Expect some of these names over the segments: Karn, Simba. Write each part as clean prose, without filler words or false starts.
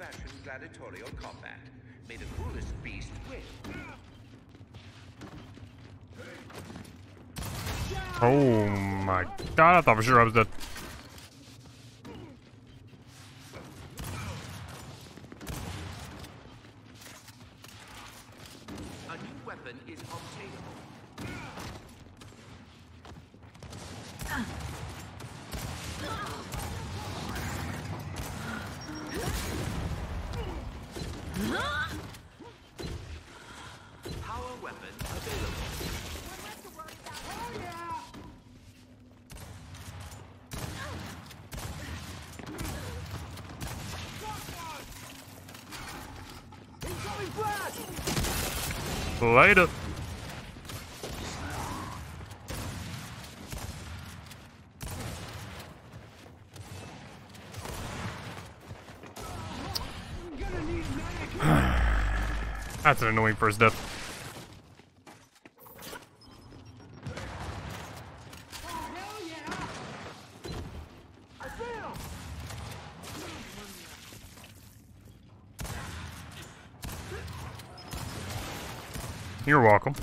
old-fashioned gladiatorial combat. May the cruelest beast win. Oh my god, I thought for sure I was dead. A new weapon is obtainable. Power weapon available. Later. That's an annoying first death. You're welcome.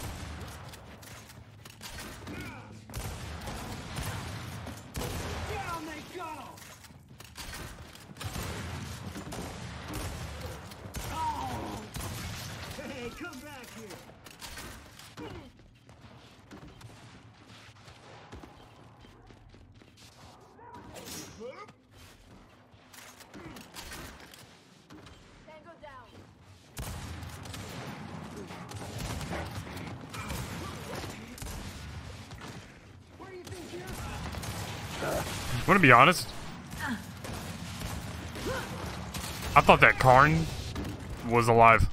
Down they go. Oh. Hey, come back here. I'm gonna be honest, I thought that Karn was alive.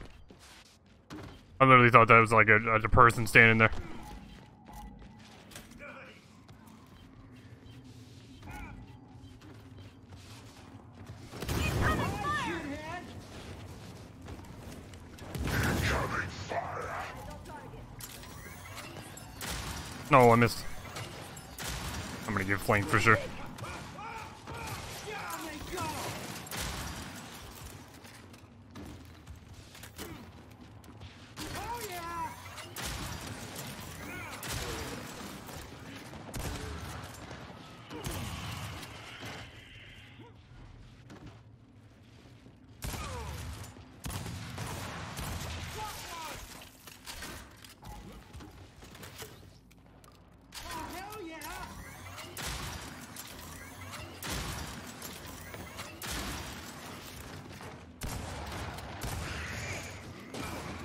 I literally thought that was like a person standing there. No, I missed. I'm gonna get flanked for sure.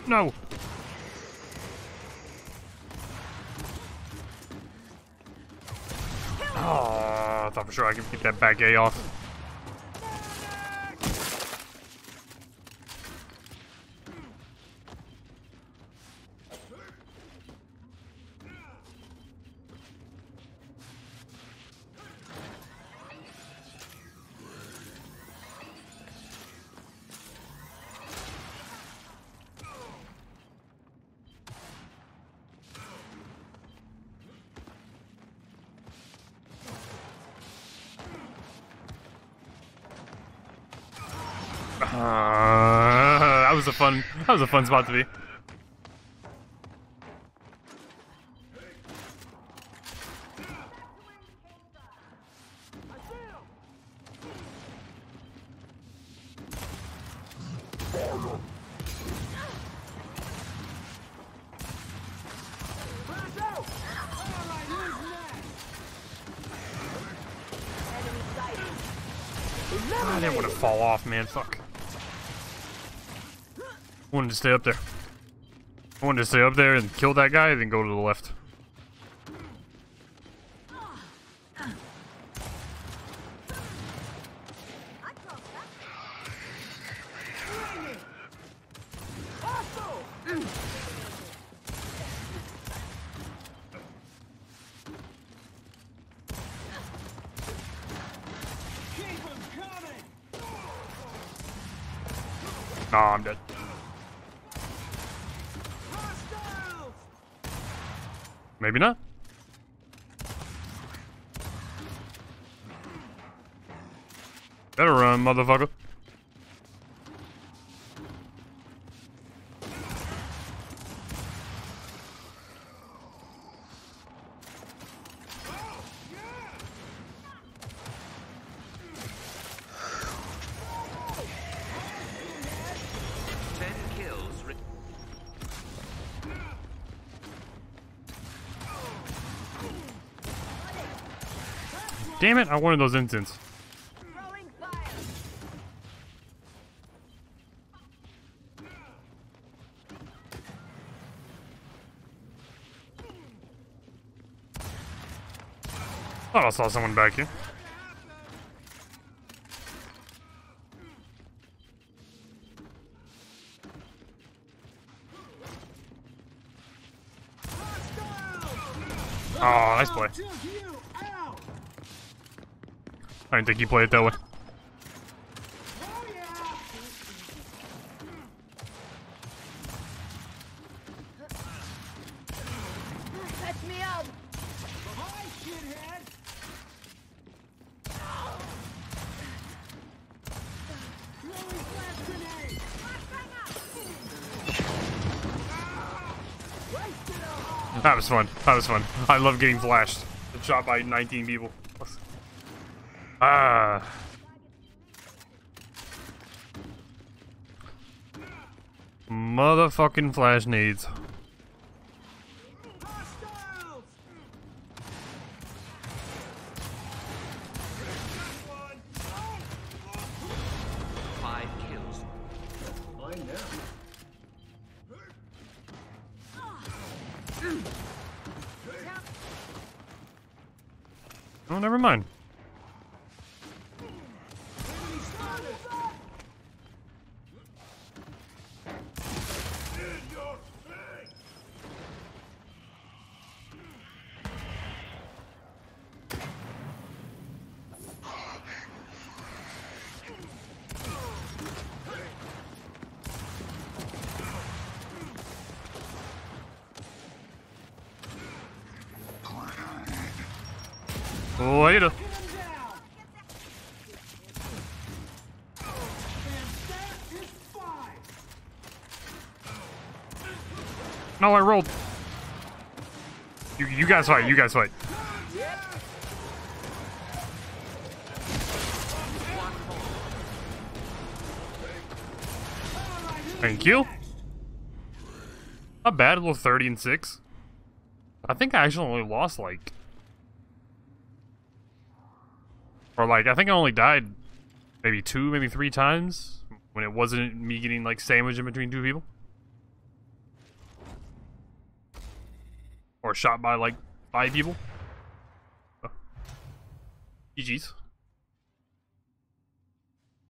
No. Oh, I thought for sure I could get that back A off. That was a fun spot to be. I didn't want to fall off, man. Fuck. I wanted to stay up there. I wanted to stay up there and kill that guy and then go to the left. Oh, I'm dead. Maybe not. Better run, motherfucker. Damn it, I wanted those incense. Thought I saw someone back here. Oh, nice play. I didn't think you played it that way. That was fun. That was fun. I love getting flashed. Shot by 19 people. Ah. Motherfucking flash needs. Oh, never mind. Later. No, I rolled. You guys fight. You guys fight. Thank you. Not bad. A little 30 and 6. I think I actually only lost like. Or like, I think I only died maybe 2, maybe 3 times when it wasn't me getting like sandwiched in between 2 people. Or shot by like 5 people. Oh. GG's.